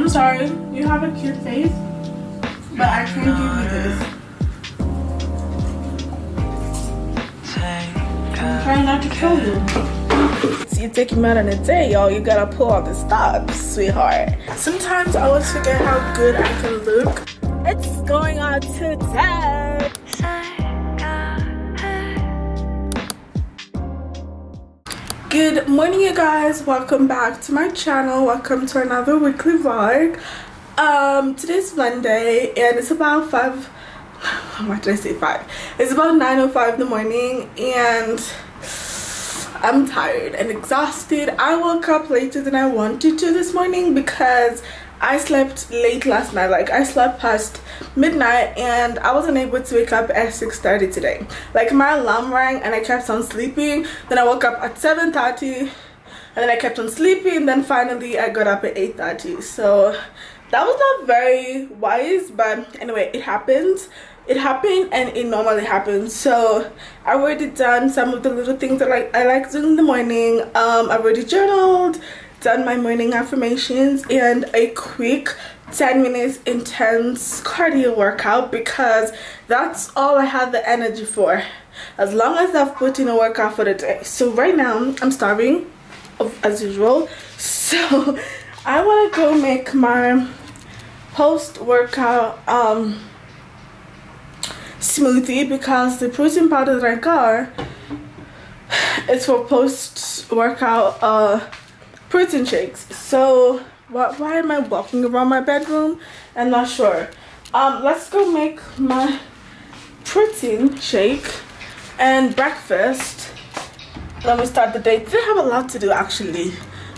I'm sorry, you have a cute face, but I can't give you this. I'm trying not to kill you. So you're taking me out on a date, y'all. You gotta pull all the stops, sweetheart. Sometimes I always forget how good I can look. It's going on today. Good morning, you guys. Welcome back to my channel. Welcome to another weekly vlog. Today's Monday and it's about 5. What did I say? 5. It's about 9:05 in the morning and I'm tired and exhausted. I woke up later than I wanted to this morning because I slept late last night. Like, I slept past midnight and I wasn't able to wake up at 6:30 today. Like, my alarm rang and I kept on sleeping, then I woke up at 7:30 and then I kept on sleeping, and then finally I got up at 8:30. So that was not very wise, but anyway, it happened. It happened and it normally happens. So I've already done some of the little things that I like doing in the morning. I've already journaled, done my morning affirmations, and a quick 10 minutes intense cardio workout because that's all I had the energy for, as long as I've put in a workout for the day. So right now I'm starving as usual, so I want to go make my post workout smoothie because the protein powder that I got is for post workout protein shakes. So why am I walking around my bedroom? I'm not sure. Let's go make my protein shake and breakfast. Let me start the day. Didn't have a lot to do actually.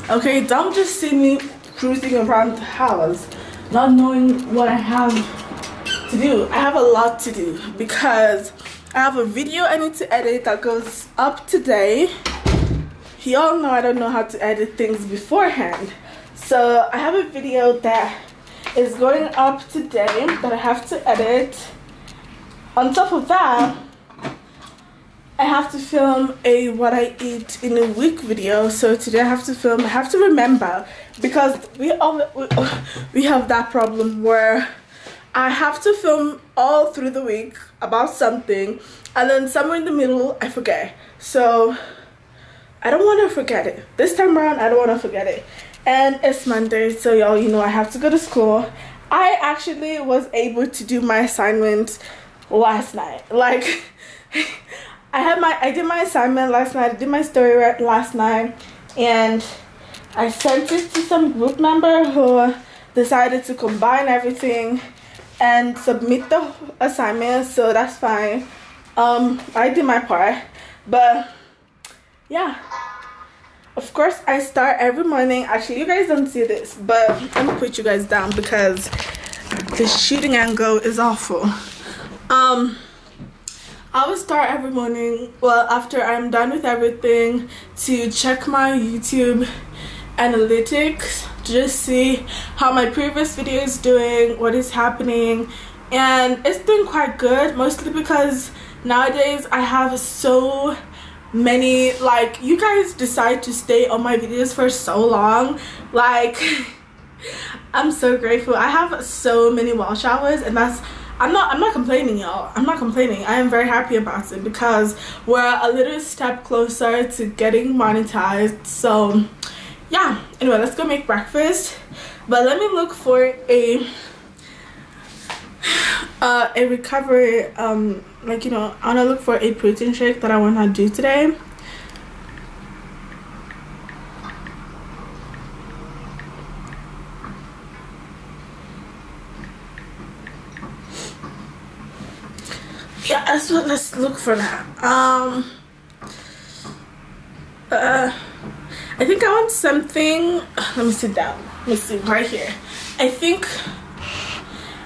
Okay, don't just see me cruising around the house not knowing what I have to do. I have a lot to do because I have a video I need to edit that goes up today. Y'all know I don't know how to edit things beforehand, so I have a video that is going up today that I have to edit. On top of that, I have to film a what I eat in a week video. So today I have to remember, because we have that problem where I have to film all through the week about something, and then somewhere in the middle I forget. So I don't want to forget it. This time around, I don't want to forget it. And it's Monday, so y'all, you know I have to go to school. I actually was able to do my assignment last night. Like, I did my assignment last night. I did my story last night. And I sent it to some group member who decided to combine everything and submit the assignment. So that's fine. I did my part. But yeah, of course I start every morning. Actually, you guys don't see this, but I'm gonna put you guys down because the shooting angle is awful. I will start every morning, well, after I'm done with everything, to check my YouTube analytics to just see how my previous video is doing, what is happening, and it's been quite good, mostly because nowadays I have so many, like, you guys decide to stay on my videos for so long. Like, I'm so grateful. I have so many wash hours, and that's, I'm not complaining, y'all. I'm not complaining. I am very happy about it because we're a little step closer to getting monetized. So yeah, anyway, let's go make breakfast. But let me look for a recovery, like, you know, I want to look for a protein shake that I want to do today. Yeah, that's what, let's look for that. I think I want something, let me sit down, let me see, right here. I think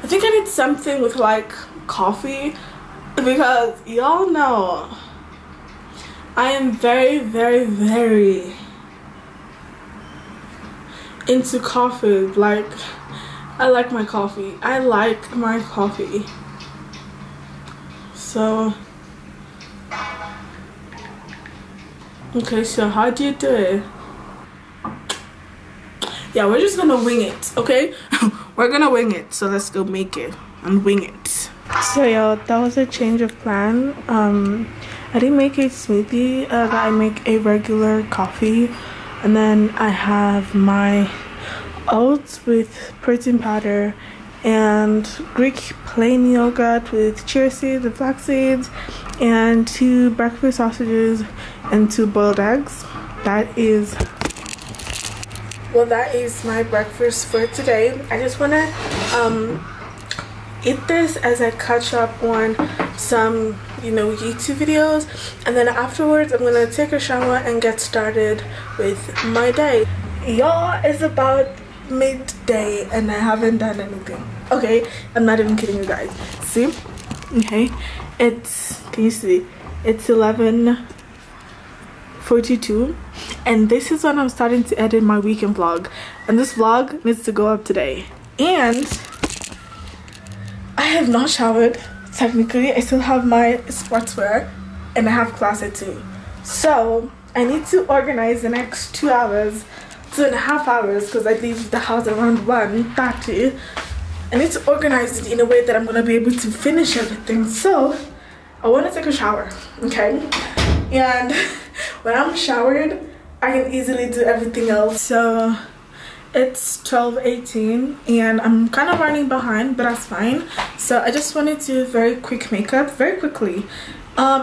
I need something with, like, coffee, because y'all know I am very, very, very into coffee. Like, I like my coffee. I like my coffee. So okay, so how do you do it? Yeah, we're just gonna wing it, okay? We're gonna wing it, so let's go make it and wing it. So y'all, that was a change of plan. I didn't make a smoothie, I make a regular coffee, and then I have my oats with protein powder and Greek plain yogurt with chia seeds and flax seeds and 2 breakfast sausages and 2 boiled eggs. That is my breakfast for today. I just want to eat this as I catch up on some, you know, YouTube videos, and then afterwards I'm gonna take a shower and get started with my day. Y'all, it's about midday and I haven't done anything. Okay, I'm not even kidding you guys. See? Okay, it's, can you see? It's 11:42 and this is when I'm starting to edit my weekend vlog, and this vlog needs to go up today. And I have not showered. Technically, I still have my sportswear and I have class at 2. So I need to organize the next 2.5 hours because I leave the house around 1:30. I need to organize it in a way that I'm going to be able to finish everything. So I want to take a shower, okay? And when I'm showered, I can easily do everything else. So it's 12:18 and I'm kind of running behind, but that's fine. So I just wanted to do very quick makeup, very quickly.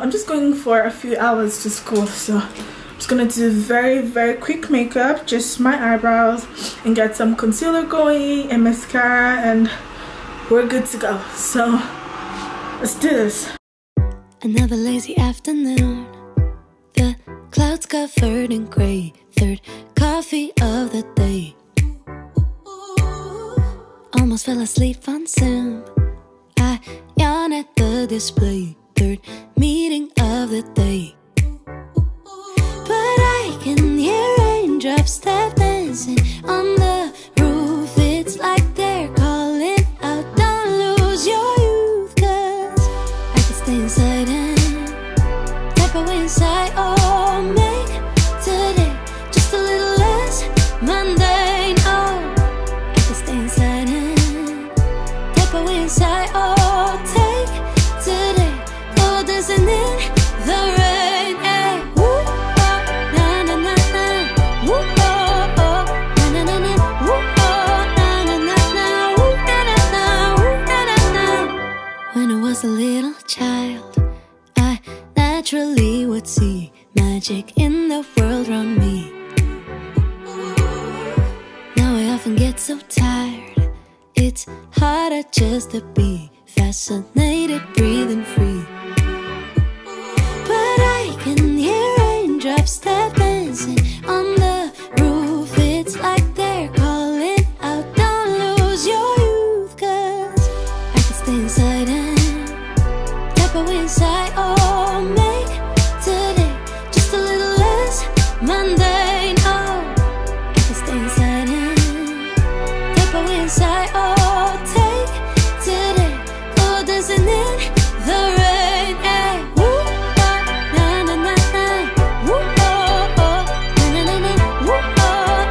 I'm just going for a few hours to school, so gonna do very quick makeup, just my eyebrows, and get some concealer going and mascara, and we're good to go. So let's do this. Another lazy afternoon, the clouds covered in gray, 3rd coffee of the day. Almost fell asleep on Zoom, I yawn at the display, 3rd meeting of the day. But I can hear raindrops that dancing on the roof. It's like they're calling out, don't lose your youth, 'cause I could stay inside and type away inside. Oh, make today just a little less mundane. Oh, I could stay inside and type away inside. Oh, take today for dancing in the rain. A little child, I naturally would see magic in the world around me. Now I often get so tired, it's harder just to be fascinated, breathing free. But I can hear raindrops that dancing on the roof. It's like they're calling out, don't lose your youth, 'cause I can stay inside and inside. Oh, make today just a little less mundane. Oh, I can stay inside and type away inside. Oh, take today for dancing in the rain. Hey, woo, oh, na na na na, woo, oh, oh, na na na, woo, oh,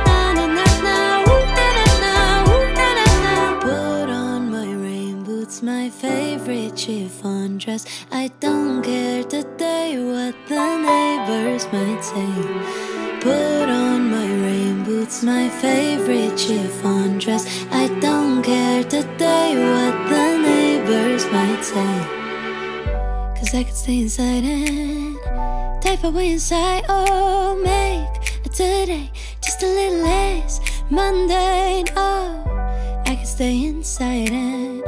na na na na, woo, na na na, woo, na na na. Put on my rain boots, my favorite chiffon dress. I don't care today what the neighbors might say. Put on my rain boots, my favorite chiffon dress. I don't care today what the neighbors might say. 'Cause I could stay inside and type away inside. Oh, make today just a little less mundane. Oh, I could stay inside and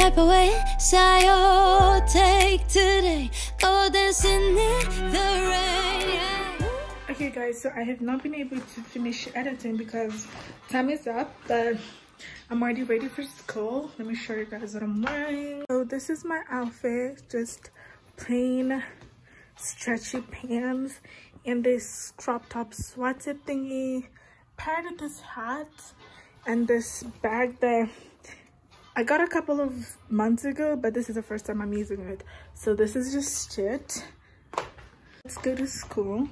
type away inside. Oh, take today, go dancing in the rain. Yeah. Okay guys, so I have not been able to finish editing because time is up, but I'm already ready for school. Let me show you guys what I'm wearing. So this is my outfit, just plain stretchy pants and this crop top sweater thingy, paired with this hat and this bag that I got a couple of months ago, but this is the first time I'm using it. So this is just it. Let's go to school.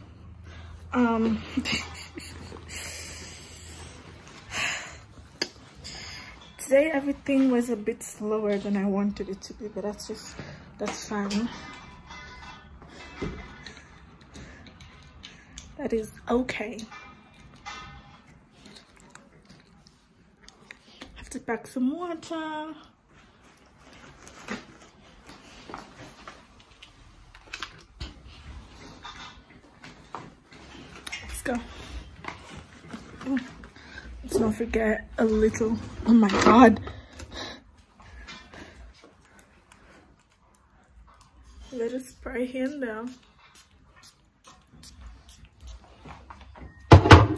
Today everything was a bit slower than I wanted it to be, but that's fine. That is okay. Have to pack some water. Let's go. Oh, let's not forget a little. Oh my God. A little spray here and there. I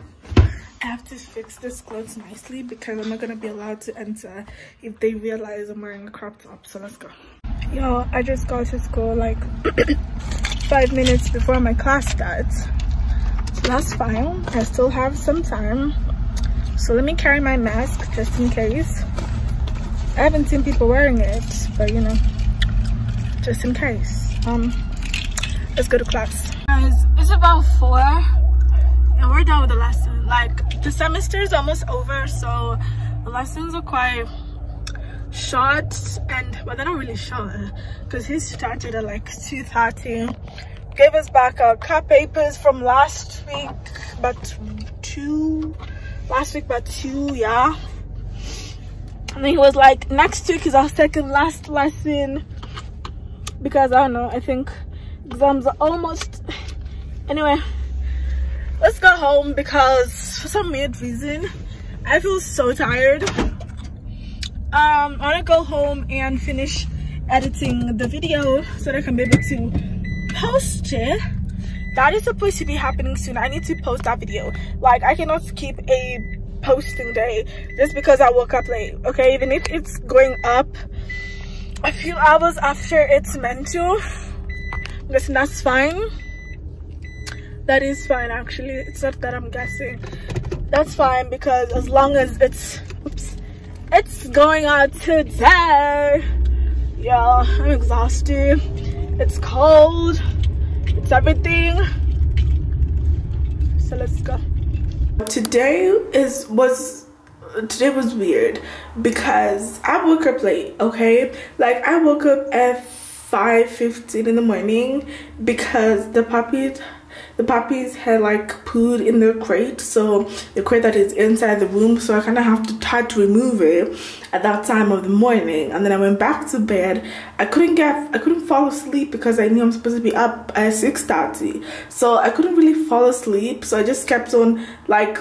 have to fix this clothes nicely because I'm not gonna be allowed to enter if they realize I'm wearing a crop top. So let's go. Yo, I just got to school like 5 minutes before my class starts. So that's fine. I still have some time. So let me carry my mask just in case. I haven't seen people wearing it, but you know, just in case. Let's go to class. Guys, it's about 4. And we're done with the lesson. Like, the semester is almost over, so the lessons are quite short, and well, they're not really short because he started at like 2:30. Gave us back our cut papers from last week but two, yeah. And then he was like, next week is our second last lesson because I don't know, I think exams are almost. Anyway, let's go home because for some weird reason I feel so tired. I want to go home and finish editing the video so that I can be able to post it. That is supposed to be happening soon. I need to post that video. Like, I cannot keep a posting day just because I woke up late, okay? Even if it's going up a few hours after it's meant to, listen, that's fine. That is fine, actually. It's not that I'm guessing. That's fine because as long as it's, oops, it's going out today. Yeah, I'm exhausted. It's cold. It's everything. So let's go. Today was weird because I woke up late, okay? Like, I woke up at 5:15 in the morning because the puppies had like pooed in their crate, so the crate that is inside the room, so I kind of had to remove it at that time of the morning. And then I went back to bed. I couldn't fall asleep because I knew I'm supposed to be up at 6:30, so I couldn't really fall asleep, so I just kept on like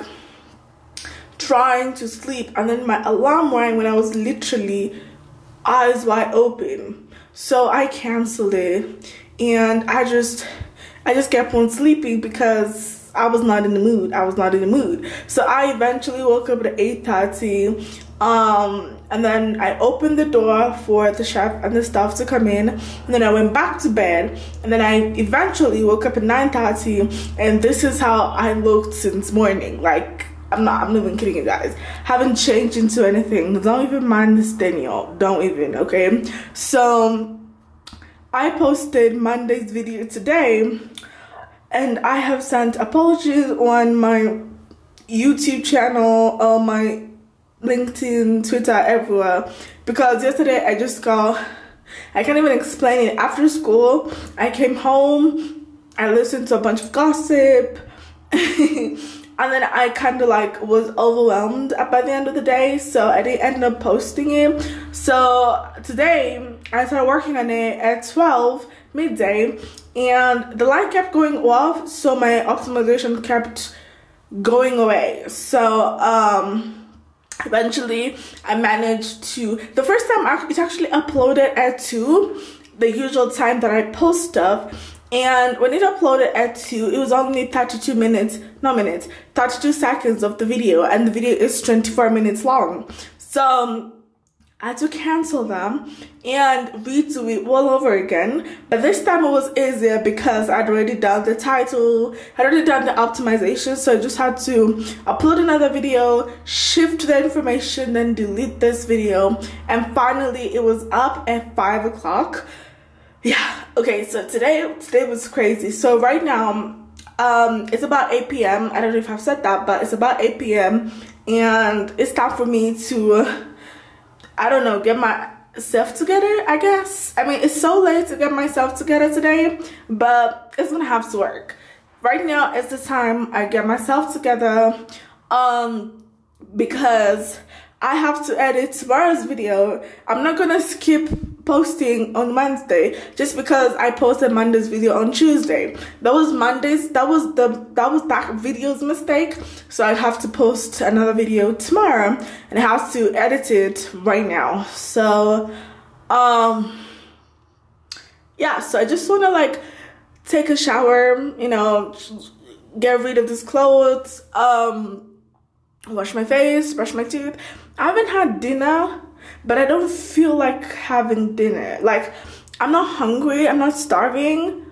trying to sleep. And then my alarm rang when I was literally eyes wide open, so I cancelled it, and I just kept on sleeping because I was not in the mood. So I eventually woke up at 8:30. And then I opened the door for the chef and the staff to come in. And then I went back to bed. And then I eventually woke up at 9:30. And this is how I looked since morning. Like, I'm not even kidding you guys. Haven't changed into anything. Don't even mind this thing, y'all. Don't even, okay? So I posted Monday's video today, and I have sent apologies on my YouTube channel, on my LinkedIn, Twitter, everywhere, because yesterday I just got, I can't even explain it. After school, I came home, I listened to a bunch of gossip, and then I kind of like was overwhelmed by the end of the day, so I didn't end up posting it. So today I started working on it at 12 midday, and the light kept going off, so my optimization kept going away. So eventually I managed to, the first time it's actually uploaded at 2, the usual time that I post stuff. And when it uploaded at 2, it was only 32 seconds of the video, and the video is 24 minutes long. So I had to cancel them and redo it all over again. But this time it was easier because I'd already done the title, I'd already done the optimization, so I just had to upload another video, shift the information, then delete this video, and finally it was up at 5 o'clock. Yeah, okay, so today was crazy. So right now, it's about 8 p.m. I don't know if I've said that, but it's about 8 p.m. and it's time for me to I don't know, get myself together, I guess. I mean, it's so late to get myself together today, but it's gonna have to work. Right now is the time I get myself together because I have to edit tomorrow's video. I'm not gonna skip posting on Wednesday just because I posted Monday's video on Tuesday. That was Monday's, that was that video's mistake. So I have to post another video tomorrow and I have to edit it right now. So yeah, so I just wanna like take a shower, you know, get rid of these clothes, wash my face, brush my teeth. I haven't had dinner, but I don't feel like having dinner. Like, I'm not hungry, I'm not starving.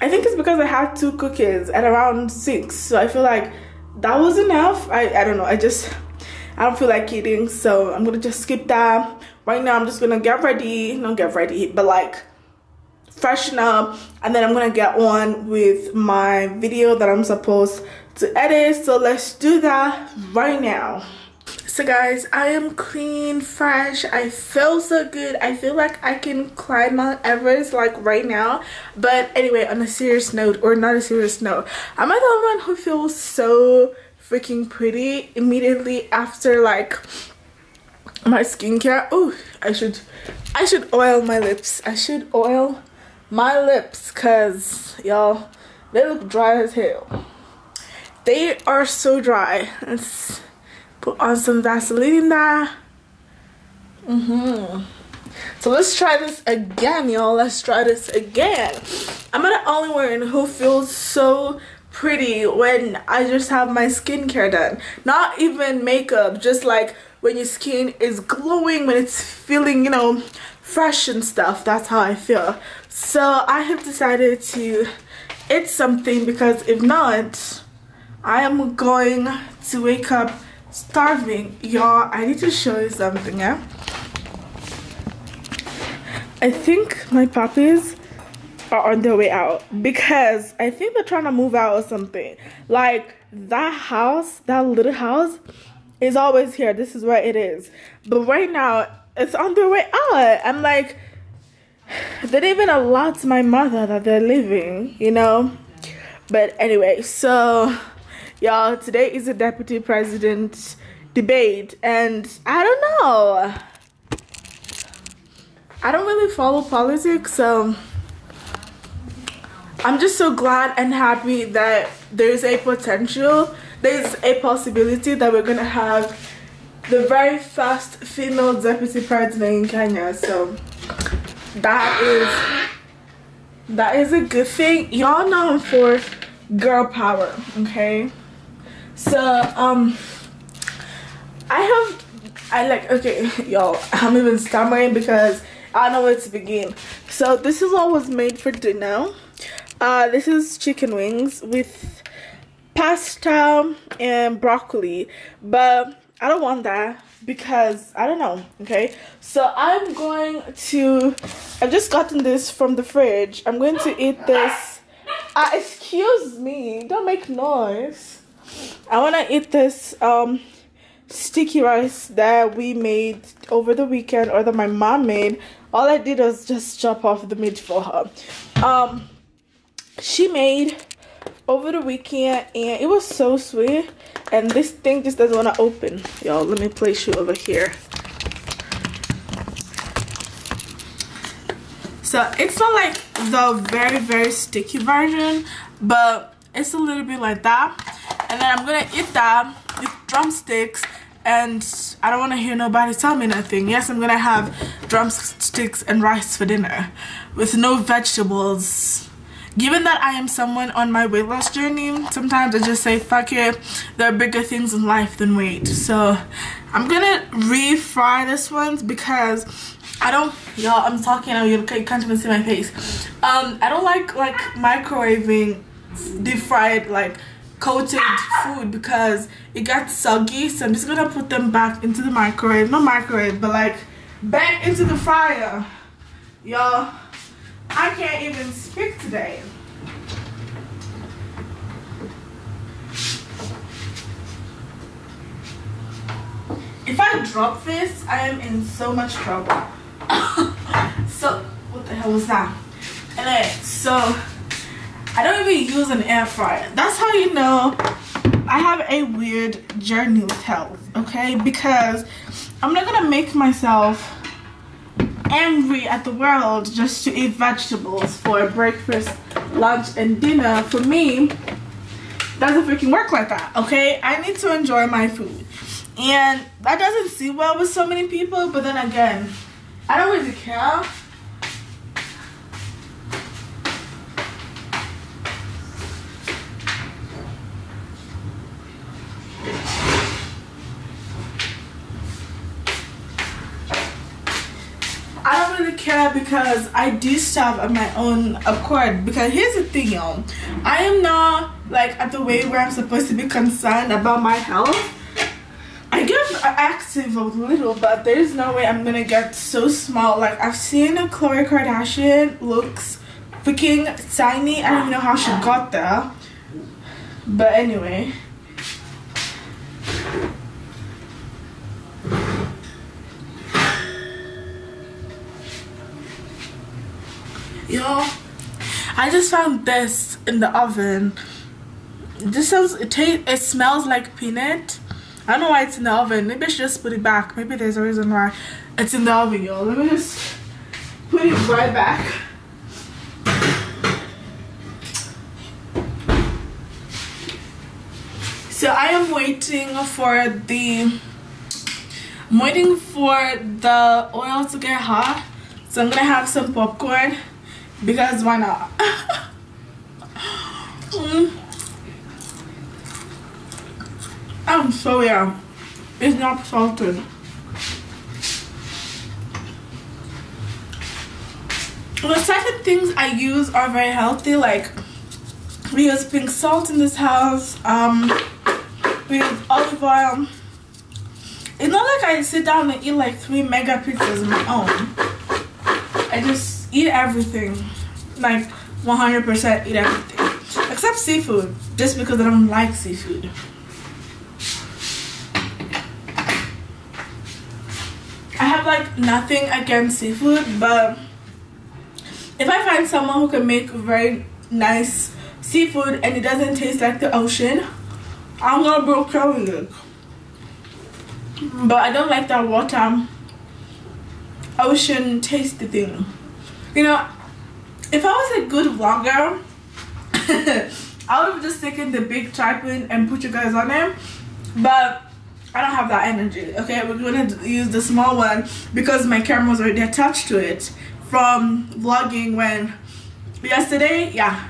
I think it's because I had 2 cookies at around 6, so I feel like that was enough. I don't know, I don't feel like eating, so I'm gonna just skip that. Right now I'm just gonna get ready, not get ready, but like freshen up, and then I'm gonna get on with my video that I'm supposed to edit. So let's do that right now. So guys, I am clean, fresh, I feel so good. I feel like I can climb Mount Everest like right now. But anyway, on a serious note, or not a serious note, am I the one who feels so freaking pretty immediately after like my skincare? Oh, I should oil my lips. I should oil my lips, cause y'all, they look dry as hell. They are so dry. Let's put on some Vaseline in there. So let's try this again, y'all. Let's try this again. I'm not the only one who feels so pretty when I just have my skincare done. Not even makeup, just like when your skin is glowing, when it's feeling, you know, fresh and stuff. That's how I feel. So I have decided to eat something, because if not, I am going to wake up starving. Y'all, I need to show you something, yeah? I think my puppies are on their way out, because I think they're trying to move out or something. Like, that house, that little house, is always here. This is where it is. But right now, it's on their way out. I'm like, they didn't even allow to my mother that they're leaving, you know? But anyway, so y'all, today is a deputy president debate, and I don't know. I don't really follow politics, so I'm just so glad and happy that there's a possibility that we're gonna have the very first female deputy president in Kenya. So that is a good thing. Y'all know I'm for girl power, okay? So okay, y'all, I'm even stammering because I don't know where to begin. So this is what was made for dinner. This is chicken wings with pasta and broccoli, but I don't want that because I don't know, okay? So I've just gotten this from the fridge. I'm going to eat this. Excuse me, don't make noise. I want to eat this sticky rice that we made over the weekend, or that my mom made. All I did was just chop off the meat for her. She made over the weekend, and it was so sweet. And this thing just doesn't want to open. Y'all, let me place you over here. So it's not like the very, very sticky version, but it's a little bit like that. And then I'm gonna eat that with drumsticks, and I don't want to hear nobody tell me nothing. Yes, I'm gonna have drumsticks and rice for dinner with no vegetables. Given that I am someone on my weight loss journey, sometimes I just say, fuck it, there are bigger things in life than weight. So I'm gonna refry this one because I don't, y'all, I'm talking, you can't even see my face. I don't like microwaving deep fried, like coated food, because it got soggy. So I'm just gonna put them back into the microwave, not microwave, but like back into the fryer. Y'all, I can't even speak today. If I drop this, I am in so much trouble. So, what the hell was that? Anyway, so I don't even use an air fryer. That's how you know I have a weird journey with health, okay? Because I'm not gonna make myself angry at the world just to eat vegetables for breakfast, lunch, and dinner. For me, doesn't freaking work like that, okay? I need to enjoy my food, and that doesn't sit well with so many people. But then again, I don't really care. Because I do stuff of my own accord. Because here's the thing, y'all, I am not like at the way where I'm supposed to be concerned about my health. I get active a little, but there's no way I'm gonna get so small. Like, I've seen a Khloe Kardashian looks freaking tiny. I don't even know how she got there, but anyway. Y'all, I just found this in the oven. This sounds, it smells like peanut. I don't know why it's in the oven. Maybe I should just put it back. Maybe there's a reason why it's in the oven, y'all. Let me just put it right back. So I am waiting for the, I'm waiting for the oil to get hot. So I'm gonna have some popcorn. Because why not? I'm so, yeah, it's not salted. Well, certain things I use are very healthy. Like, we use pink salt in this house. We use olive oil. It's not like I sit down and eat like 3 mega pizzas on my own. I just eat everything, like 100% eat everything except seafood, just because I don't like seafood. I have like nothing against seafood, but if I find someone who can make very nice seafood and it doesn't taste like the ocean, I'm gonna go craving it. But I don't like that water ocean tasty thing. You know, if I was a good vlogger, I would have just taken the big tripod and put you guys on there. But I don't have that energy, okay? We're going to use the small one because my camera was already attached to it from vlogging when yesterday, yeah.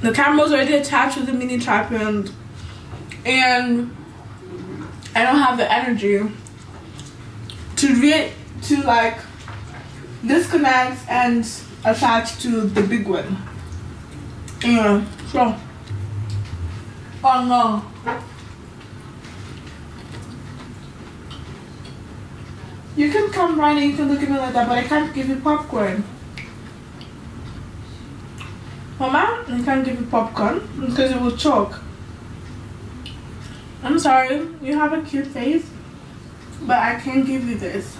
The camera was already attached to the mini tripod and I don't have the energy to like disconnect and attach to the big one. Yeah, so oh no. You can come right and you can look at me like that, but I can't give you popcorn. Mama, I can't give you popcorn because it will choke. I'm sorry, you have a cute face, but I can't give you this.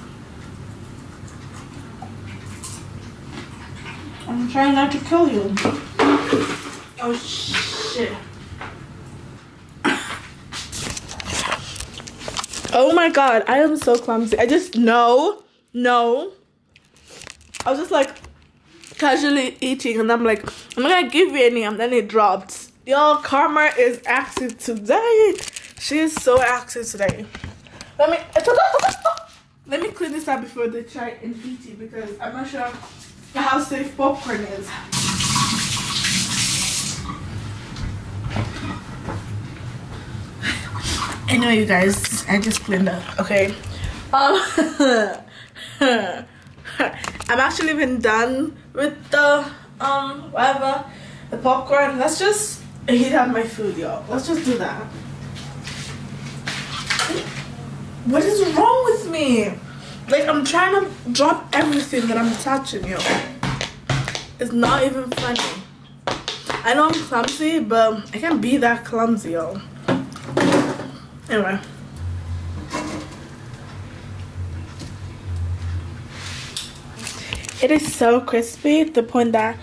I'm trying not to kill you. Oh shit. Oh my god, I am so clumsy. I just, no. I was just like casually eating and I'm like, I'm not gonna give you any, and then it dropped. Yo, Karma is active today. She is so active today. Let me clean this up before they try and eat it, because I'm not sure how safe popcorn is. Anyway, you guys, I just cleaned up, okay? I'm actually even done with the, whatever, the popcorn. Let's just heat up my food, y'all. Let's just do that. What is wrong with me? Like, I'm trying to drop everything that I'm attaching, yo. It's not even funny. I know I'm clumsy, but I can't be that clumsy, yo. Anyway. It is so crispy to the point that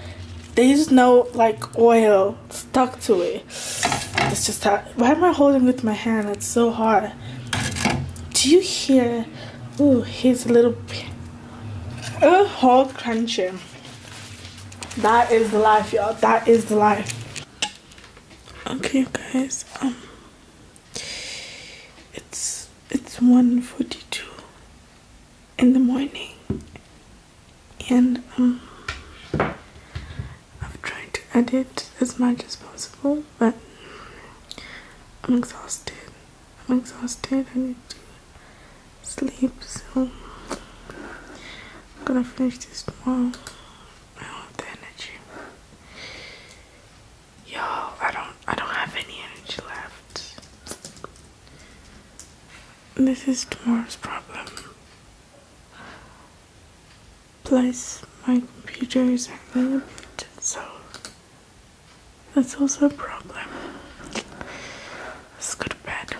there's no like oil stuck to it. It's just that. Why am I holding with my hand? It's so hard. Do you hear? Ooh, here's a little whole crunching. That is the life, y'all. That is the life. Okay, guys. It's 1:42 in the morning, and I've tried to edit as much as possible, but I'm exhausted. I'm exhausted. I need to sleep, so I'm gonna finish this tomorrow. I don't have the energy. Yo, I don't have any energy left. This is tomorrow's problem. Plus my computer is hanging a bit, so that's also a problem. Let's go to bed.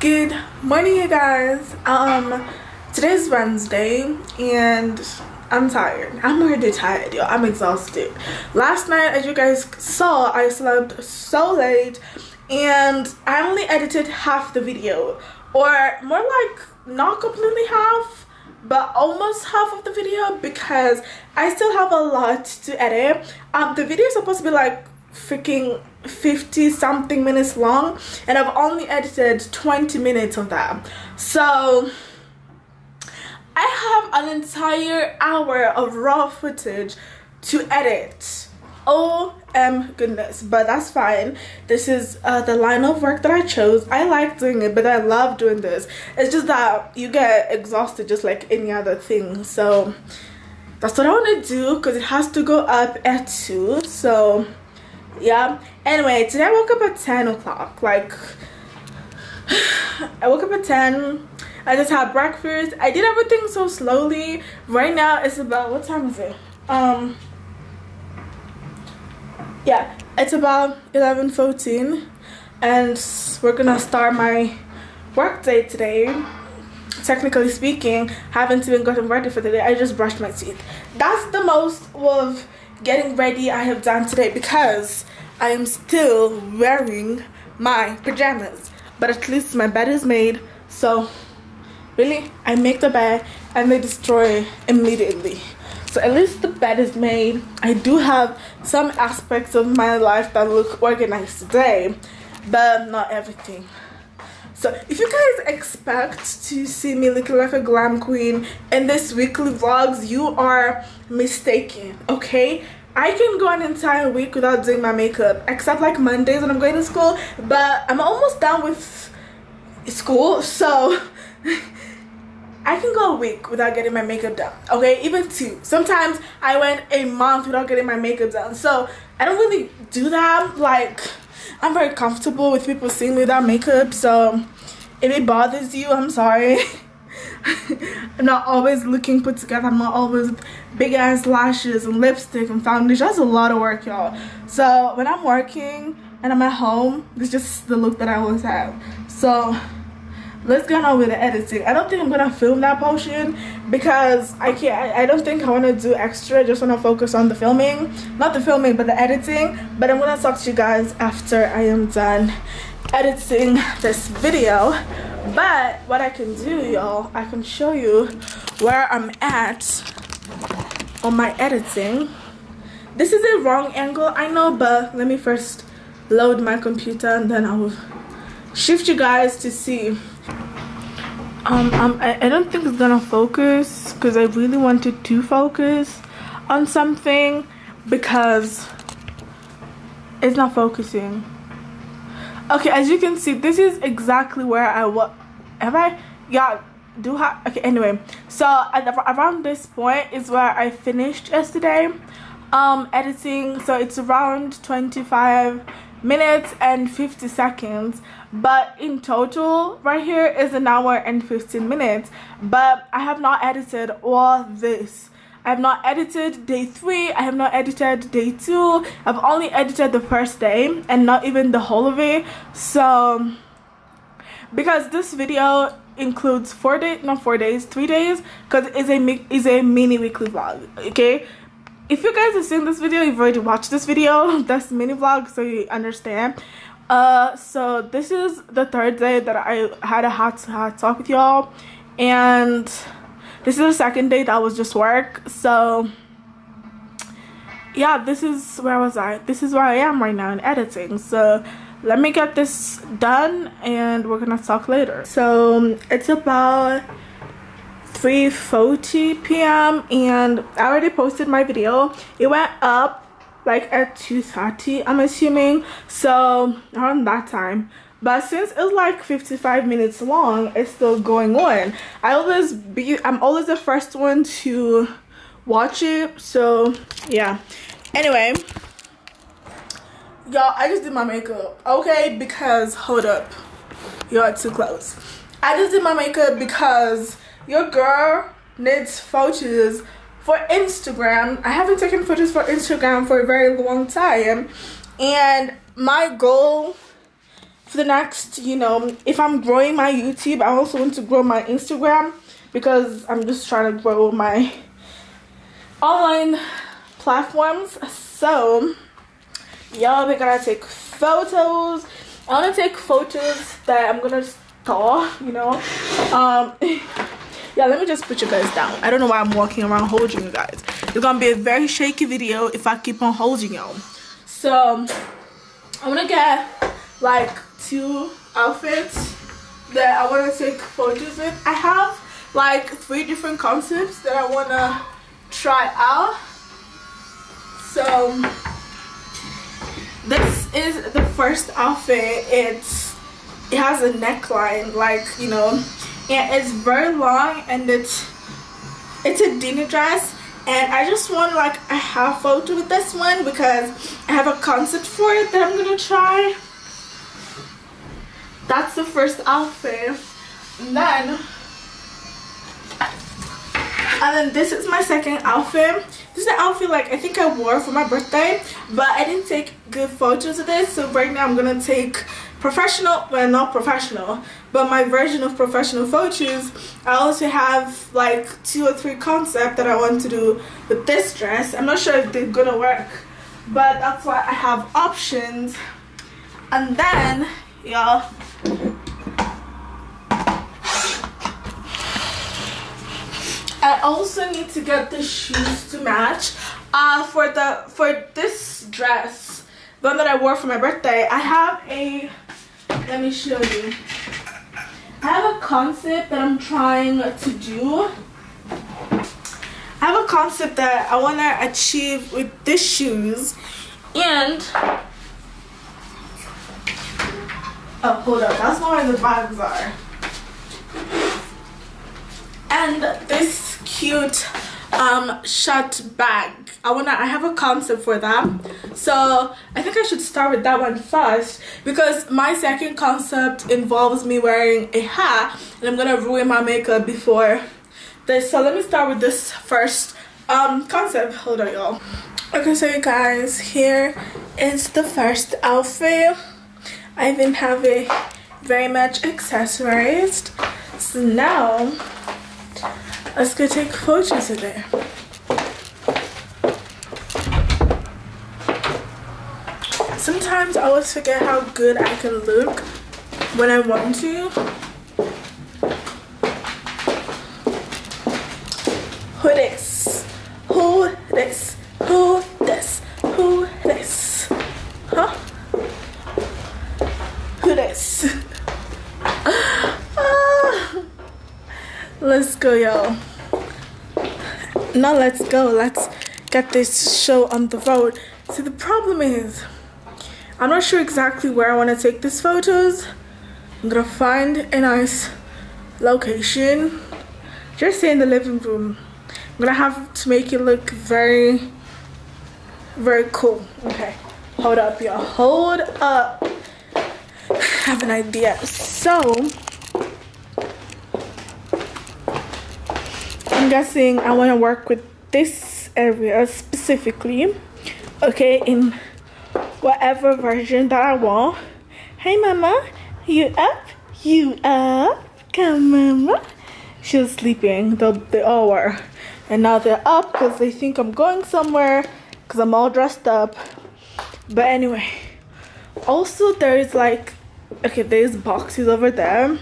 Good morning, you guys. Today's Wednesday and I'm tired. I'm already tired, yo. I'm exhausted. Last night, as you guys saw, I slept so late and I only edited half the video, or more like not completely half, but almost half of the video, because I still have a lot to edit. The video is supposed to be like freaking 50 something minutes long, and I've only edited 20 minutes of that, so I have an entire hour of raw footage to edit. Oh goodness, but that's fine. This is the line of work that I chose. I like doing it, but I love doing this. It's just that you get exhausted just like any other thing, so that's what I want to do, because it has to go up at 2, so yeah. Anyway, today I woke up at 10 o'clock. Like, I woke up at 10. I just had breakfast. I did everything so slowly. Right now it's about, what time is it? Yeah, it's about 11:14, and we're gonna start my work day today. Technically speaking, haven't even gotten ready for the day. I just brushed my teeth. That's the most of getting ready I have done today, because I am still wearing my pajamas, but at least my bed is made. So really, I make the bed and they destroy it immediately, so at least the bed is made. I do have some aspects of my life that look organized today, but not everything. So if you guys expect to see me looking like a glam queen in this weekly vlogs, you are mistaken, okay? I can go an entire week without doing my makeup, except like Mondays when I'm going to school, but I'm almost done with school, so I can go a week without getting my makeup done, okay? Even 2. Sometimes I went a month without getting my makeup done, so I don't really do that. Like, I'm very comfortable with people seeing me without makeup, so if it bothers you, I'm sorry. I'm not always looking put together. I'm not always with big ass lashes and lipstick and foundation. That's a lot of work, y'all. So when I'm working and I'm at home, it's just the look that I always have. So let's get on with the editing. I don't think I'm gonna film that portion because I can't. I don't think I want to do extra. I just want to focus on the filming, not the filming, but the editing. But I'm gonna talk to you guys after I am done editing this video. But what I can do, y'all, I can show you where I'm at on my editing. This is a wrong angle, I know, but let me first load my computer and then I will shift you guys to see. I don't think it's gonna focus, because I really wanted to focus on something, because it's not focusing. Okay, as you can see, this is exactly where I was. Okay, anyway, so around this point is where I finished yesterday editing. So it's around 25 minutes and 50 seconds, but in total right here is an hour and 15 minutes. But I have not edited all this. I have not edited day 3, I have not edited day 2, I've only edited the first day and not even the whole of it. So because this video includes 3 days, because it's a mini weekly vlog. Okay, if you guys have seen this video, you've already watched this video, that's mini vlog, so you understand. So this is the 3rd day that I had a hot talk with y'all, and this is the 2nd day that was just work. So yeah, this is where was I, this is where I am right now in editing. So let me get this done and we're gonna talk later. So it's about 3:40 p.m. and I already posted my video. It went up like at 2:30, I'm assuming, so around that time. But since it's like 55 minutes long, it's still going on. I'm always the first one to watch it, so yeah. Anyway, y'all, I just did my makeup, okay? Because hold up, you're too close. I just did my makeup because your girl needs photos for Instagram. I haven't taken photos for Instagram for a very long time, and my goal for the next, you know, if I'm growing my YouTube, I also want to grow my Instagram, because I'm just trying to grow my online platforms. So y'all, we're gonna take photos. I want to take photos that I'm gonna store, you know. Yeah, let me just put you guys down. I don't know why I'm walking around holding you guys. It's gonna be a very shaky video if I keep on holding y'all. So I'm gonna get like 2 outfits that I want to take photos with. I have like 3 different concepts that I want to try out. So this is the first outfit. It has a neckline, like, you know. And it's very long, and it's a dinner dress, and I just want like a half photo with this one because I have a concept for it that I'm gonna try. That's the first outfit. And then this is my 2nd outfit. This is the outfit like I think I wore for my birthday, but I didn't take good photos of this, so right now I'm gonna take professional, well, not professional, but my version of professional photos. I also have like 2 or 3 concepts that I want to do with this dress. I'm not sure if they're gonna work, but that's why I have options. And then y'all, I also need to get the shoes to match for this dress, the one that I wore for my birthday. I have a, let me show you, I have a concept that I'm trying to do. I have a concept that I want to achieve with these shoes. And oh, hold up, that's not where the bags are. And this cute shut bag, I have a concept for that, so I think I should start with that one first, because my 2nd concept involves me wearing a hat, and I'm gonna ruin my makeup before this. So let me start with this first concept. Hold on, y'all. Okay, so you guys, here is the first outfit. I even have it very much accessorized, so now let's go take photos of it. Sometimes I always forget how good I can look when I want to. Who this? Who this? Who this? Who this? Huh? Who this? Let's go, y'all. No, let's go. Let's get this show on the road. See, the problem is, I'm not sure exactly where I want to take these photos. I'm gonna find a nice location. Just say in the living room. I'm gonna have to make it look very, very cool. Okay, hold up, y'all. Hold up. I have an idea. So I'm guessing I want to work with this area specifically, okay, in whatever version that I want. Hey mama, you up? You up? Come mama. She was sleeping the hour, and now they're up because they think I'm going somewhere because I'm all dressed up. But anyway, also there is like, okay, there's boxes over there.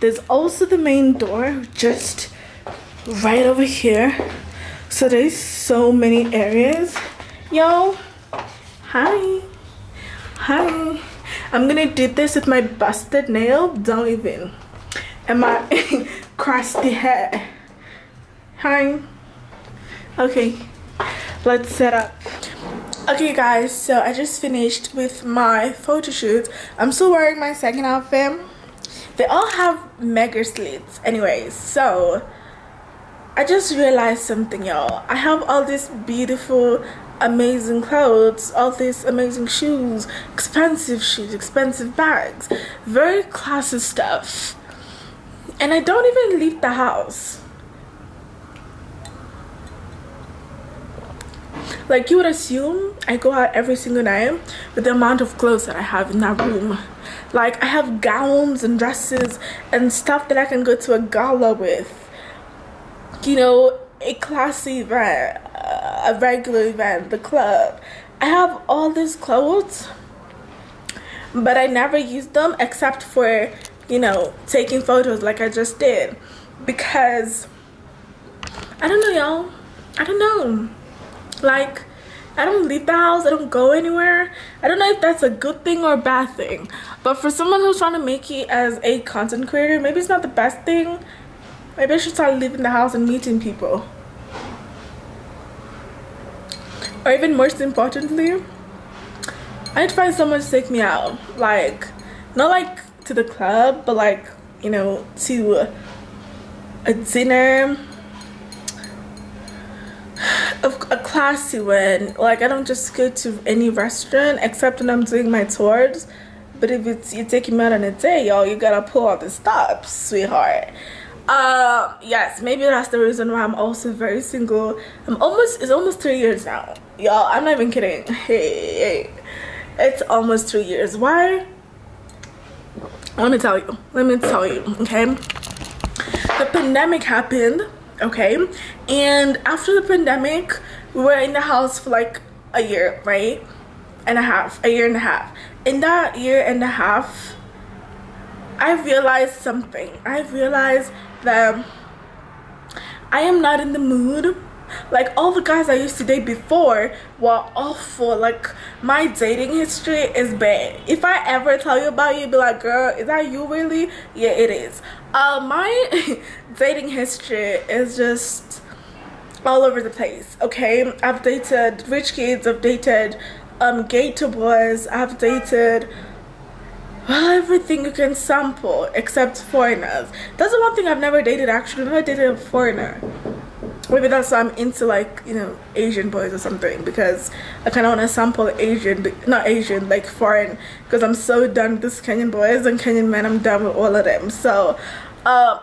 There's also the main door just right over here. So there's so many areas. Yo, hi, hi. I'm gonna do this with my busted nail, don't even, and my crusty hair. Hi. Okay, let's set up. Okay guys, so I just finished with my photo shoot. I'm still wearing my second outfit. They all have mega slits. Anyways, so I just realized something, y'all. I have all these beautiful, amazing clothes, all these amazing shoes, expensive bags, very classy stuff. And I don't even leave the house. Like, you would assume I go out every single night with the amount of clothes that I have in that room. Like, I have gowns and dresses and stuff that I can go to a gala with. You know, a classy event, a regular event, the club. I have all these clothes, but I never use them except for, you know, taking photos like I just did. Because, I don't know, y'all. I don't know. Like, I don't leave the house. I don't go anywhere. I don't know if that's a good thing or a bad thing. But for someone who's trying to make it as a content creator, maybe it's not the best thing. Maybe I should start leaving the house and meeting people. Or even most importantly, I need to find someone to take me out. Like, not like to the club, but like, you know, to a dinner, a classy one. Like, I don't just go to any restaurant except when I'm doing my tours. But if it's you're taking me out on a day, y'all, you gotta pull out the stops, sweetheart. Yes, maybe that's the reason why I'm also very single. It's almost 3 years now, y'all. I'm not even kidding. Hey, it's almost 3 years. Why? Let me tell you, okay? The pandemic happened, okay? And after the pandemic, we were in the house for like a year, right? And a half, a year and a half. In that year and a half, I realized something. I realized that I am not in the mood. Like, all the guys I used to date before were awful. Like, my dating history is bad. If I ever tell you about it, you'll be like, girl, is that you really? Yeah, it is. My dating history is just all over the place, okay? I've dated rich kids, I've dated gator boys, I've dated, well, everything you can sample except foreigners. That's the one thing I've never dated, actually. I've never dated a foreigner. Maybe that's why I'm into, like, you know, Asian boys or something, because I kind of want to sample Asian, not Asian, like foreign, because I'm so done with these Kenyan boys and Kenyan men. I'm done with all of them. So I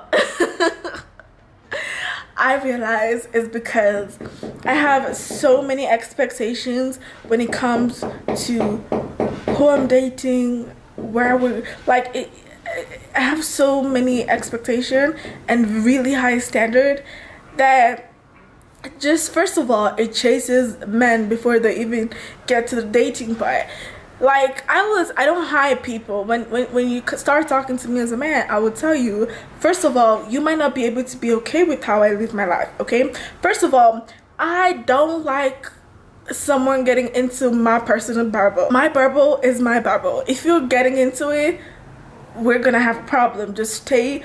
realize it's because I have so many expectations when it comes to who I'm dating, where we, like, I have so many expectation and really high standard that just, first of all, it chases men before they even get to the dating part. Like, I don't hire people. When you start talking to me as a man, I will tell you, first of all, you might not be able to be okay with how I live my life, okay? First of all, I don't like someone getting into my personal bubble. My bubble is my bubble. If you're getting into it, we're gonna have a problem. Just stay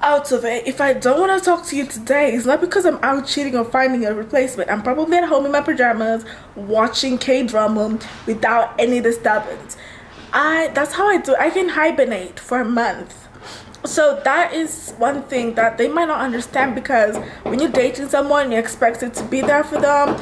out of it. If I don't want to talk to you today, it's not because I'm out cheating or finding a replacement. I'm probably at home in my pajamas watching K-drama without any disturbance. That's how I do. I can hibernate for a month. So that is one thing that they might not understand, because when you're dating someone, you're expected to be there for them.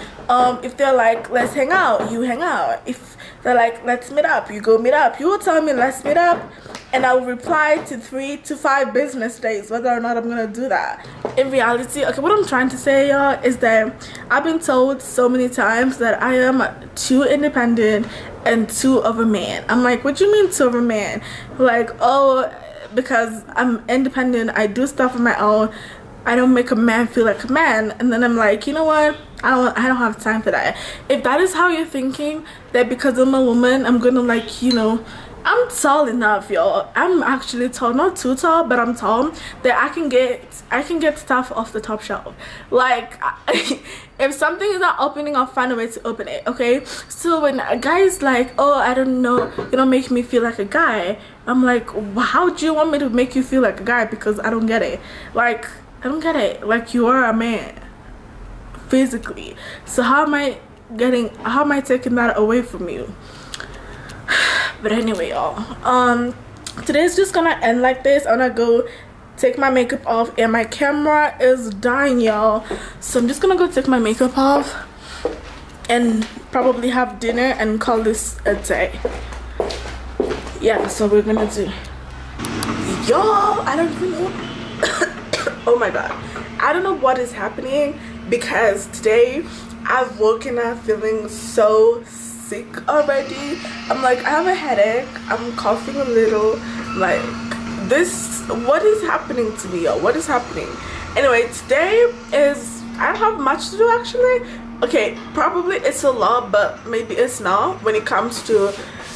If they're like, let's hang out, you hang out. If they're like, let's meet up, you go meet up. You will tell me, let's meet up. and I will reply to 3 to 5 business days whether or not I'm gonna do that. In reality, okay, what I'm trying to say, y'all, is that I've been told so many times that I am too independent and too of a man. I'm like, what do you mean too of a man? Like, oh, because I'm independent, I do stuff on my own, I don't make a man feel like a man. And then I'm like, you know what, I don't have time for that. If that is how you're thinking, that because I'm a woman, I'm gonna, like, you know, I'm tall enough, y'all. I'm actually tall, not too tall, but I'm tall, that I can get stuff off the top shelf. Like, if something is not opening, I'll find a way to open it, okay? So when a guy's like, oh, I don't know, you don't make me feel like a guy, I'm like, how do you want me to make you feel like a guy? Because I don't get it. Like, I don't get it. Like, you are a man physically, so how am I taking that away from you? But anyway, y'all, today's just gonna end like this. I'm gonna go take my makeup off, and my camera is dying, y'all, so I'm just gonna go take my makeup off and probably have dinner and call this a day. Yeah, that's what we're gonna do, y'all. I don't even know. Oh my god, I don't know what is happening, because today I've woken up feeling so sick already. I'm like, I have a headache, I'm coughing a little, like, this, what is happening to me, yo? What is happening? Anyway, today is, I don't have much to do, actually. Okay, probably it's a lot, but maybe it's not when it comes to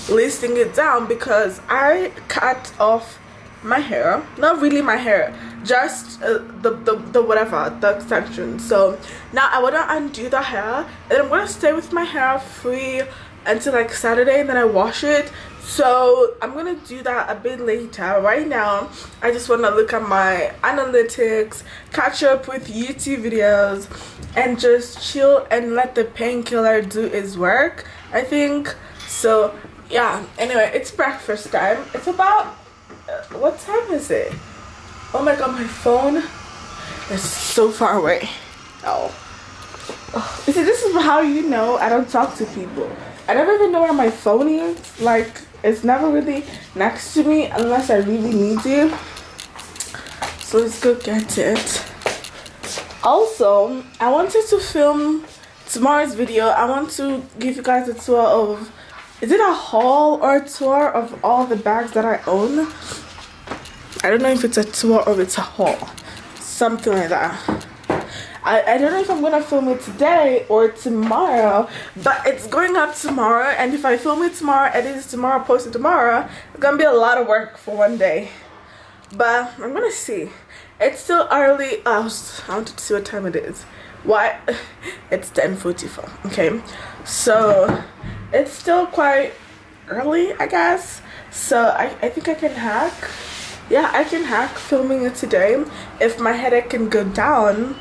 listing it down, because I cut off my hair, not really my hair, just the whatever, the section. So now I want to undo the hair, and I'm going to stay with my hair free until like Saturday, and then I wash it. So I'm going to do that a bit later. Right now I just want to look at my analytics, catch up with YouTube videos, and just chill and let the painkiller do its work, I think. So yeah, anyway, it's breakfast time. It's about, what time is it? Oh my god, my phone is so far away. Oh. You see, this is how you know I don't talk to people. I never even know where my phone is. Like, it's never really next to me unless I really need it. So let's go get it. Also, I wanted to film tomorrow's video. I want to give you guys a tour of, is it a haul or a tour of all the bags that I own? I don't know if it's a tour or it's a haul, something like that. I don't know if I'm gonna film it today or tomorrow, but it's going up tomorrow, and if I film it tomorrow, edit it tomorrow, post it tomorrow, it's gonna be a lot of work for one day. But I'm gonna see. It's still early. I wanted to see what time it is. Why? It's 10:44, okay? So it's still quite early, I guess. So I think I can hack. Yeah, I can hack filming it today if my headache can go down,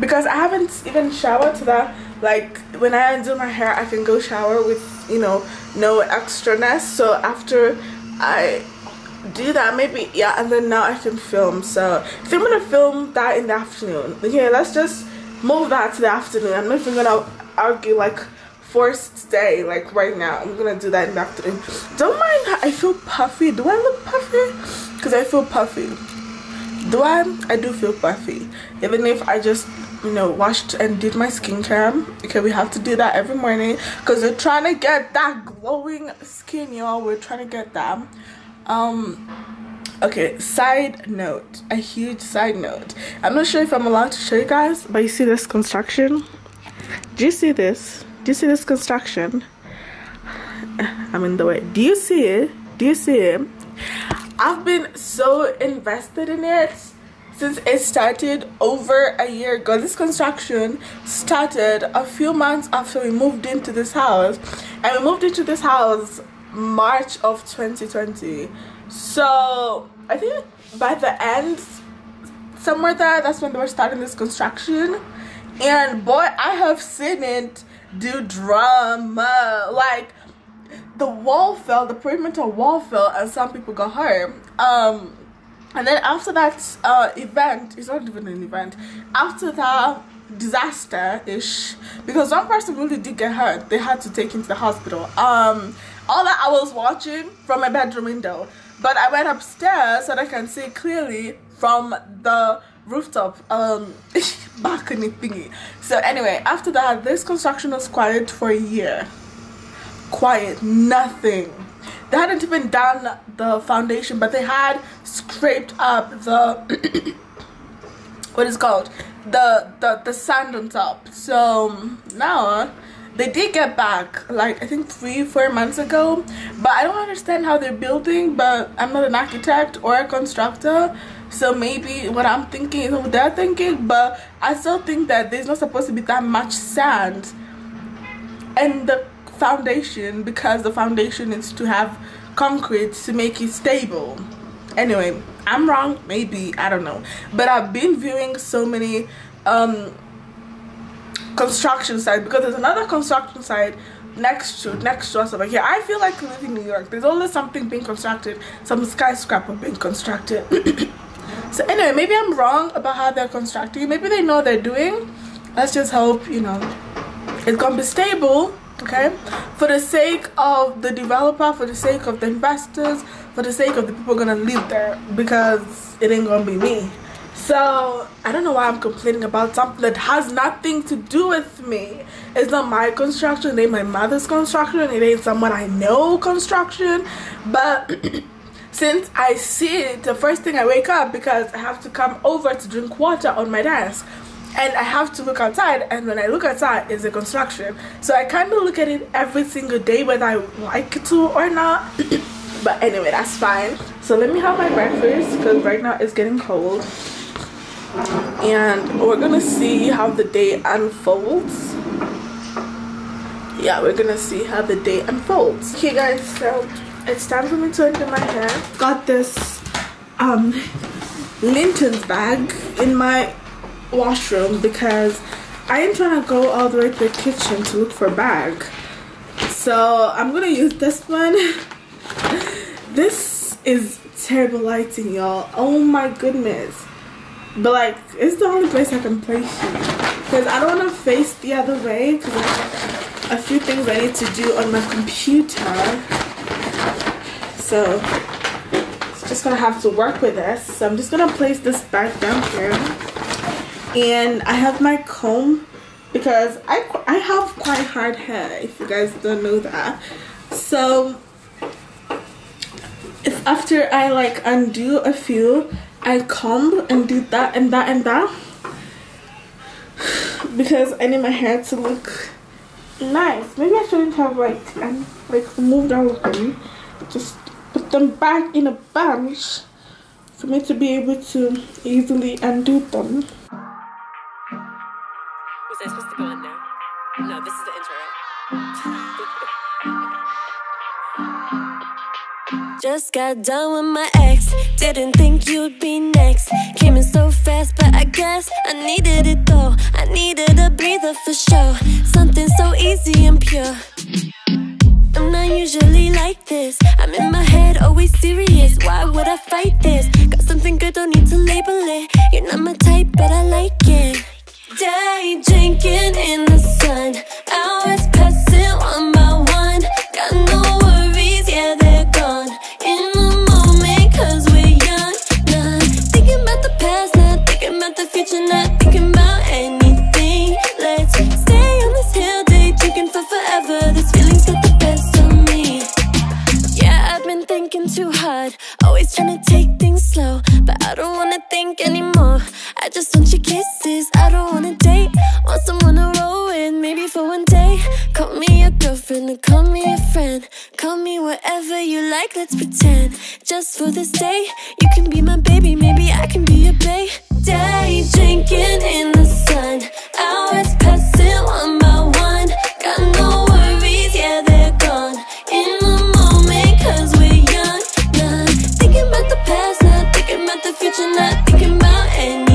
because I haven't even showered to that. Like, when I undo my hair, I can go shower with, you know, no extraness. So after I do that, maybe, yeah, and then now I can film. So I think I'm gonna film that in the afternoon. Okay, let's just move that to the afternoon. I'm not even gonna argue, like, first day, like right now. I'm gonna do that in the afternoon. Don't mind how I feel puffy. Do I look puffy? Because I feel puffy. Do I do feel puffy, even if I just, you know, washed and did my skincare. Okay, we have to do that every morning, because we're trying to get that glowing skin, y'all. We're trying to get that. Okay, side note, a huge side note. I'm not sure if I'm allowed to show you guys, but you see this construction? Do you see this? Do you see this construction? I'm in the way. Do you see it? Do you see it? I've been so invested in it since it started over a year ago. This construction started a few months after we moved into this house, and we moved into this house March of 2020. So I think by the end, somewhere there, that's when they were starting this construction. And boy, I have seen it do drama. Like, the wall fell, the perimeter wall fell, and some people got hurt. And then after that event, it's not even an event, after that disaster ish because one person really did get hurt, they had to take him to the hospital. all that I was watching from my bedroom window, but I went upstairs so that I can see clearly from the rooftop balcony thingy. So anyway, after that, this construction was quiet for a year. Quiet, nothing. They hadn't even done the foundation, but they had scraped up the what is called the sand on top. So now they did get back, like I think 3-4 months ago, but I don't understand how they're building. But I'm not an architect or a constructor, so maybe what I'm thinking is what they're thinking. But I still think that there's not supposed to be that much sand and the foundation, because the foundation is to have concrete to make it stable. Anyway, I'm wrong, maybe, I don't know, but I've been viewing so many construction site, because there's another construction site next to us over here. I feel like I live in New York. There's always something being constructed, some skyscraper being constructed. So anyway, maybe I'm wrong about how they're constructing. Maybe they know what they're doing. Let's just hope, you know, it's gonna be stable. Okay, for the sake of the developer, for the sake of the investors, for the sake of the people gonna live there, because it ain't gonna be me. So I don't know why I'm complaining about something that has nothing to do with me. It's not my construction, it ain't my mother's construction, it ain't someone I know construction. But since I see it, the first thing I wake up, because I have to come over to drink water on my desk, and I have to look outside, and when I look outside, it's a construction. So I kind of look at it every single day, whether I like it to or not. But anyway, that's fine. So let me have my breakfast, because right now it's getting cold, and we're gonna see how the day unfolds. Yeah, we're gonna see how the day unfolds. Okay guys, so it's time for me to undo my hair. Got this Linton's bag in my washroom, because I am trying to go all the way to the kitchen to look for a bag. So I'm gonna use this one. This is terrible lighting, y'all. Oh my goodness. But like, it's the only place I can place you, because I don't want to face the other way, because I have a few things I need to do on my computer. So it's just gonna have to work with this. So I'm just gonna place this back down here. And I have my comb, because I have quite hard hair, if you guys don't know that. So if after I like undo a few, I comb and do that and that and that, because I need my hair to look nice. Maybe I shouldn't have like moved all of them, just put them back in a bunch for me to be able to easily undo them. Was I supposed to go in there? No, this is the intro, right? Just got done with my ex. Didn't think you'd be next. Came in so fast, but I guess I needed it though. I needed a breather for sure. Something so easy and pure. I'm not usually like this. I'm in my head, always serious. Why would I fight this? Got something good, don't need to label it. You're not my type, but I like it. Day drinking in the sun, hours passing one by one. Got no worries, yeah, they're gone. In the moment, cause we're young. Not thinking about the past, not thinking about the future, not thinking about anything. Let's stay on this hill, day drinking for forever. This feeling's got the best of me. Yeah, I've been thinking too hard, always trying to take things slow, but I don't wanna think anymore. I just want your kisses, I don't wanna date. Want someone to roll with, maybe for one day. Call me your girlfriend or call me a friend. Call me whatever you like, let's pretend. Just for this day, you can be my baby, maybe I can be your bae. Day drinking in the sun, hours passing one by one. Got no worries, yeah, they're gone. In the moment, cause we're young. Not thinking about the past, not thinking about the future, not thinking about anything.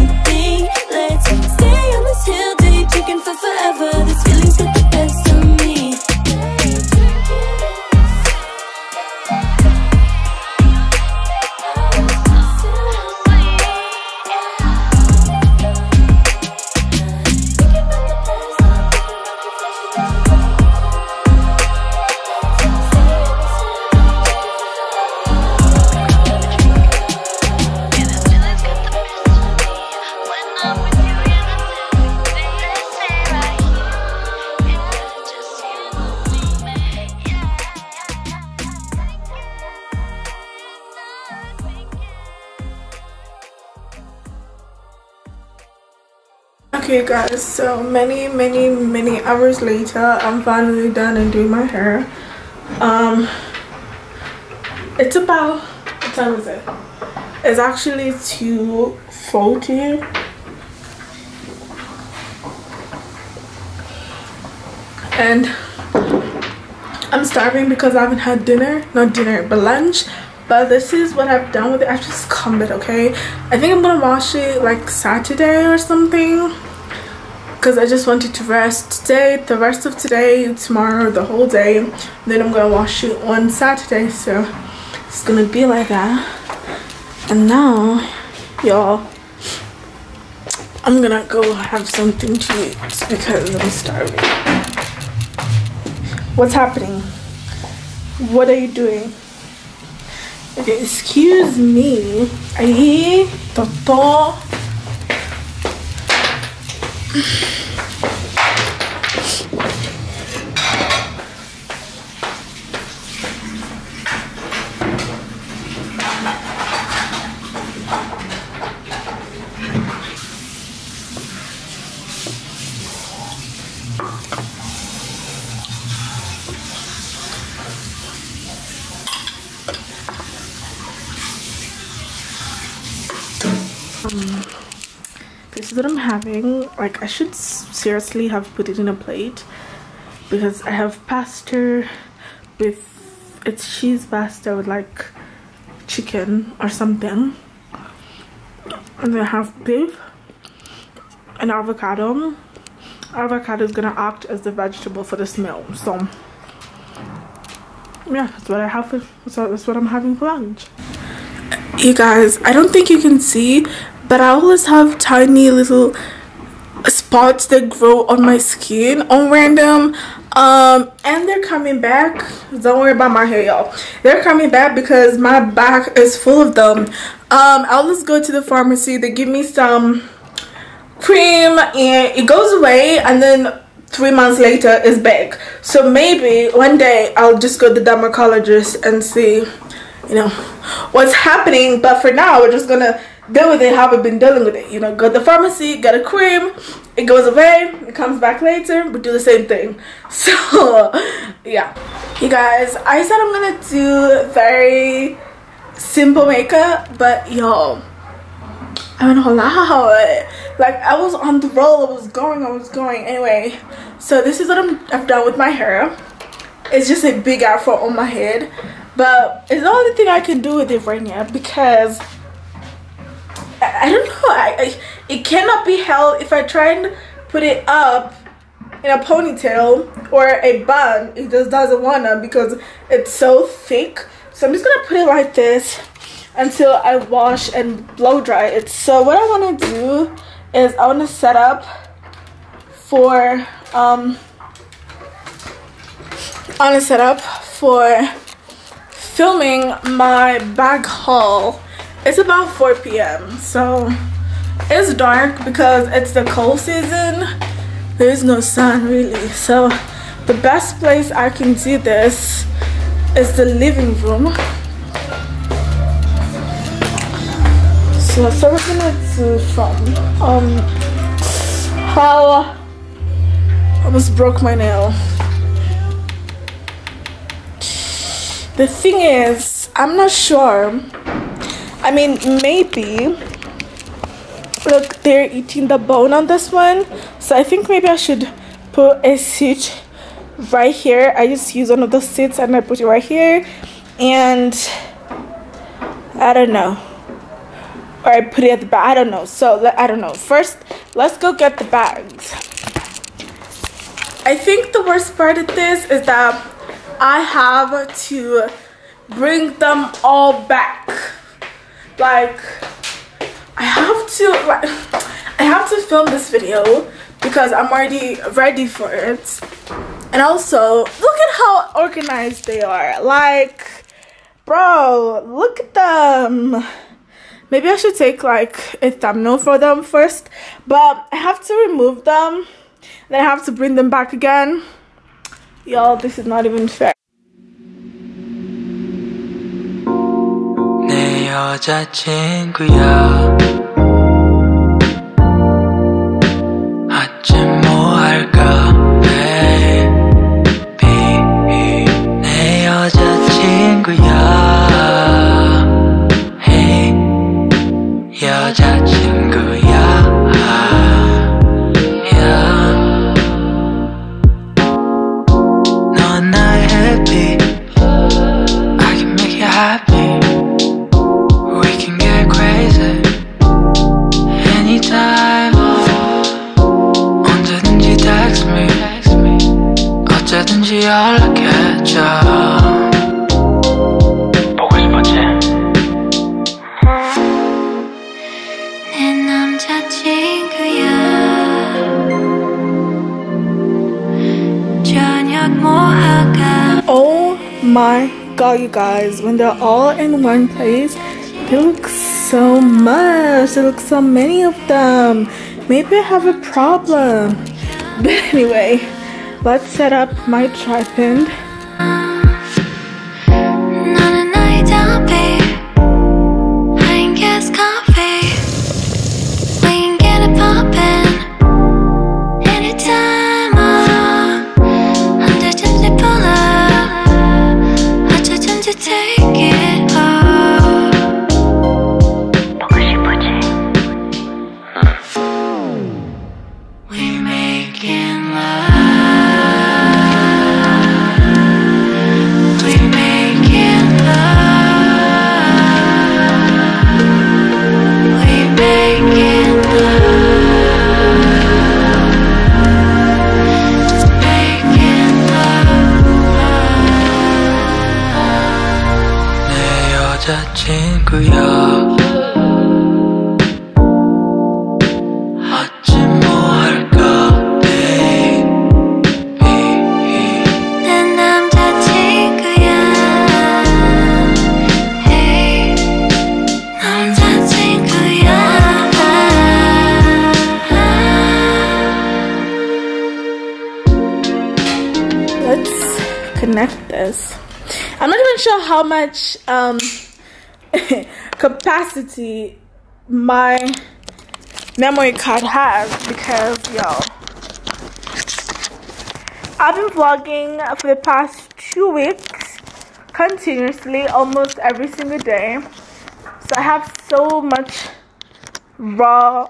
Okay guys, so many hours later, I'm finally done and doing my hair. It's about, what time is it? It's actually 2:40. And I'm starving because I haven't had dinner, not dinner, but lunch. But this is what I've done with it. I just combed it, okay? I think I'm gonna wash it like Saturday or something, because I just wanted to rest today, the rest of today, tomorrow, the whole day. Then I'm gonna wash it on Saturday, so it's gonna be like that. And now, y'all, I'm gonna go have something to eat because I'm starving. What's happening? What are you doing? Okay, excuse me. Aye, Toto. This is what I'm having. Like, I should seriously have put it in a plate, because I have pasta with, it's cheese pasta with like chicken or something, and then I have beef and avocado. Avocado is gonna act as the vegetable for this meal, so yeah, that's what I have for, so that's what I'm having for lunch. You guys, I don't think you can see, but I always have tiny little spots that grow on my skin on random, and they're coming back. Don't worry about my hair, y'all. They're coming back because my back is full of them. I always go to the pharmacy. They give me some cream and it goes away, and then 3 months later it's back. So maybe one day I'll just go to the dermatologist and see, you know, what's happening. But for now, we're just gonna deal with it how we've been dealing with it. You know, go to the pharmacy, get a cream, it goes away, it comes back later, we do the same thing. So yeah, you guys, I said I'm gonna do very simple makeup, but y'all, I went all out. Like, I was on the roll, I was going anyway. So this is what I've done with my hair. It's just a big afro on my head, but it's the only thing I can do with it right now, because I don't know, it cannot be held. If I try and put it up in a ponytail or a bun, it just doesn't wanna, because it's so thick. So I'm just gonna put it like this until I wash and blow dry it. So what I wanna do is I wanna set up for filming my bag haul. It's about 4 p.m. so it's dark because it's the cold season. There is no sun really, so the best place I can do this is the living room. So that's what we're gonna do from how I almost broke my nail. The thing is, I'm not sure. I mean, maybe, look, they're eating the bone on this one, so I think maybe I should put a stitch right here. I just use one of those seats and I put it right here, and I don't know, or I put it at the back, I don't know. So I don't know. First, let's go get the bags. I think the worst part of this is that I have to bring them all back. Like, I have to film this video because I'm already ready for it. And also, look at how organized they are. Like, bro, look at them. Maybe I should take like a thumbnail for them first, but I have to remove them, then I have to bring them back again. Y'all, this is not even fair. 여자친구야 my god, you guys, when they're all in one place, they look so much. They look so many of them. Maybe I have a problem. But anyway, let's set up my tripod. Connect this. I'm not even sure how much capacity my memory card has, because yo, I've been vlogging for the past 2 weeks continuously, almost every single day, so I have so much raw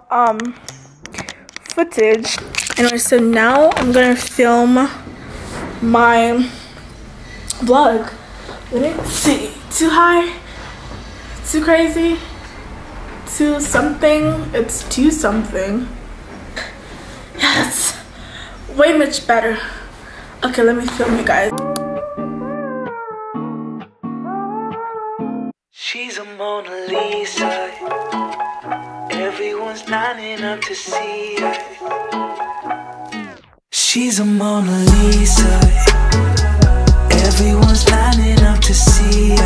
footage. Anyway, so now I'm gonna film my vlog. Let's see. Too high, too crazy, too something. It's too something. Yes, way much better. Okay, let me film you guys. She's a Mona Lisa. Everyone's lining up to see her. She's a Mona Lisa. Everyone's lining up to see